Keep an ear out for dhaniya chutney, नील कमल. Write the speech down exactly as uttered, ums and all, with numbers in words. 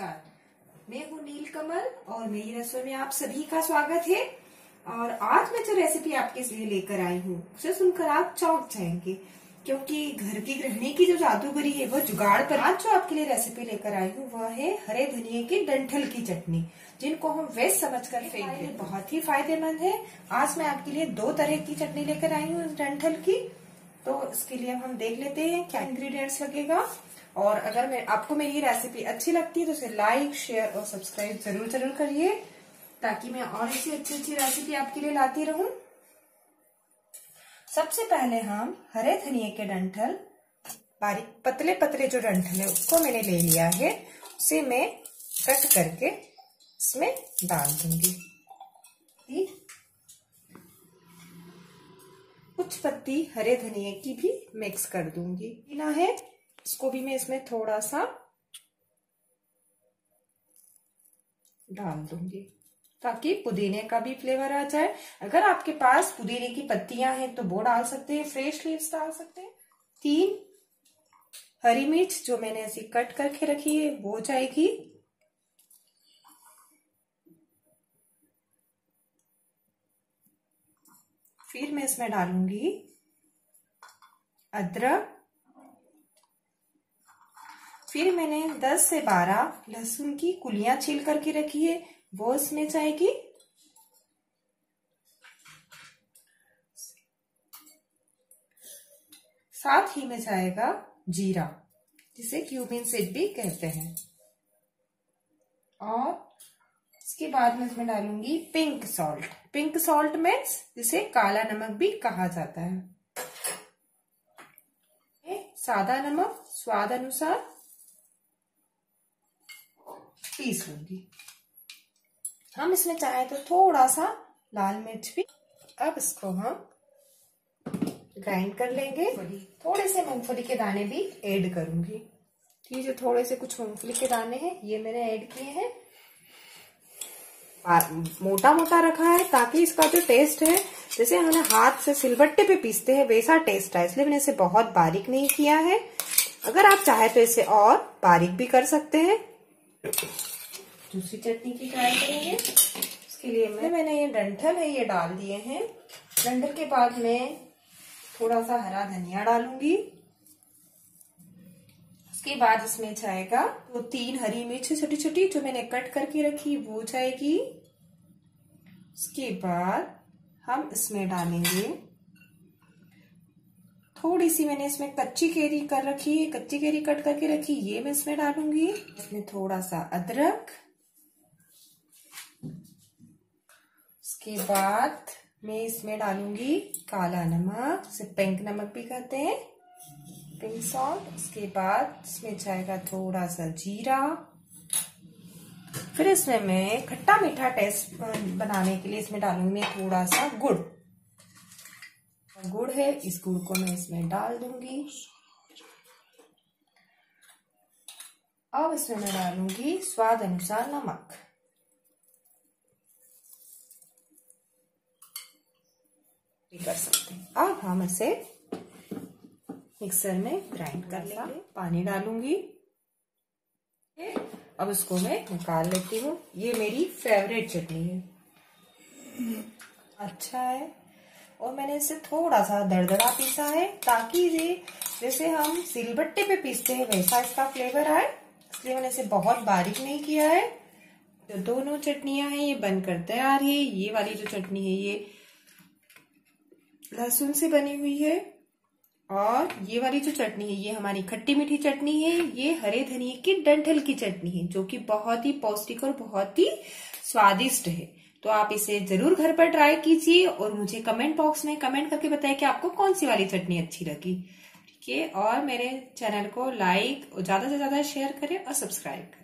नमस्कार, मैं हूँ नील कमल और मेरी रसोई में आप सभी का स्वागत है। और आज मैं जो रेसिपी आपके लिए लेकर आई हूँ उसे सुनकर आप चौंक जाएंगे, क्योंकि घर की गृहिणी की जो जादूगरी है वो जुगाड़ पर। आज जो आपके लिए रेसिपी लेकर आई हूँ वह है हरे धनिये के डंठल की चटनी, जिनको हम वेस्ट समझ कर फेंकते हैं। बहुत ही फायदेमंद है। आज मैं आपके लिए दो तरह की चटनी लेकर आई हूँ डंठल की, तो इसके लिए हम देख लेते हैं क्या इंग्रेडिएंट्स लगेगा। और अगर मैं आपको मेरी रेसिपी अच्छी लगती है तो उसे लाइक, शेयर और सब्सक्राइब जरूर जरूर करिए, ताकि मैं और ऐसी अच्छी अच्छी रेसिपी आपके लिए लाती रहूं। सबसे पहले हम हरे धनिये के डंठल, बारीक पतले पतले जो डंठल है उसको मैंने ले लिया है, उसे मैं कट करके इसमें डाल दूंगी। कुछ पत्ती हरे धनिये की भी मिक्स कर दूंगी ना है, इसको भी मैं इसमें थोड़ा सा डाल दूंगी ताकि पुदीने का भी फ्लेवर आ जाए। अगर आपके पास पुदीने की पत्तियां हैं तो वो डाल सकते हैं, फ्रेश लीव्स डाल सकते हैं। तीन हरी मिर्च जो मैंने ऐसी कट करके रखी है वो जाएगी। फिर मैं इसमें डालूंगी अदरक। फिर मैंने दस से बारह लहसुन की कुलियां छील करके रखी है वो इसमें जाएगी। साथ ही में जाएगा जीरा, जिसे क्यूमिन सीड भी कहते हैं। और इसके बाद में इसमें डालूंगी pink salt. Pink salt means जिसे काला नमक भी कहा जाता है। सादा नमक स्वाद अनुसार पीस लूंगी। हम इसमें चाहे तो थोड़ा सा लाल मिर्च भी। अब इसको हम ग्राइंड कर लेंगे। थोड़े से मूंगफली के दाने भी ऐड करूंगी। ये जो थोड़े से कुछ मूंगफली के दाने हैं ये मैंने ऐड किए हैं। मोटा मोटा रखा है ताकि इसका जो टेस्ट है, जैसे हमने हाथ से सिलबट्टे पे पीसते हैं वैसा टेस्ट है, इसलिए मैंने इसे बहुत बारीक नहीं किया है। अगर आप चाहे तो इसे और बारीक भी कर सकते हैं। दूसरी चटनी की ट्राई करेंगे। उसके लिए मैं मैंने ये डंठल है ये डाल दिए हैं। डंठल के बाद मैं थोड़ा सा हरा धनिया डालूंगी। उसके बाद इसमें जाएगा वो तीन हरी मिर्च छोटी छोटी जो मैंने कट करके रखी वो जाएगी। उसके बाद हम इसमें डालेंगे थोड़ी सी, मैंने इसमें कच्ची केरी कर रखी है, कच्ची केरी कट करके रखी ये मैं इसमें डालूंगी। इसमें थोड़ा सा अदरक। उसके बाद मैं इसमें डालूंगी काला नमक, इसे पिंक नमक भी कहते हैं, पिंक सॉल्ट। उसके बाद इसमें जाएगा थोड़ा सा जीरा। फिर इसमें मैं खट्टा मीठा टेस्ट बनाने के लिए इसमें डालूंगी मैं थोड़ा सा गुड़। गुड़ है, इस गुड़ को मैं इसमें डाल दूंगी। अब इसमें मैं डालूंगी स्वाद अनुसार नमक। कर सकते हैं। अब हम इसे मिक्सर में ग्राइंड कर लेंगे। पानी डालूंगी। अब इसको मैं निकाल लेती हूँ। ये मेरी फेवरेट चटनी है, अच्छा है। और मैंने इसे थोड़ा सा दरदरा पीसा है ताकि ये जैसे हम सिलबट्टे पे पीसते हैं वैसा इसका फ्लेवर आए, इसलिए मैंने इसे बहुत बारीक नहीं किया है। जो दोनों चटनियां हैं ये बनकर तैयार है। ये वाली जो चटनी है ये लहसुन से बनी हुई है, और ये वाली जो चटनी है ये हमारी खट्टी मीठी चटनी है। ये हरे धनिये के डंठल की चटनी है जो कि बहुत ही पौष्टिक और बहुत ही स्वादिष्ट है। तो आप इसे जरूर घर पर ट्राई कीजिए और मुझे कमेंट बॉक्स में कमेंट करके बताइए कि आपको कौन सी वाली चटनी अच्छी लगी। ठीक है, और मेरे चैनल को लाइक और ज्यादा से ज्यादा शेयर करें और सब्सक्राइब करें।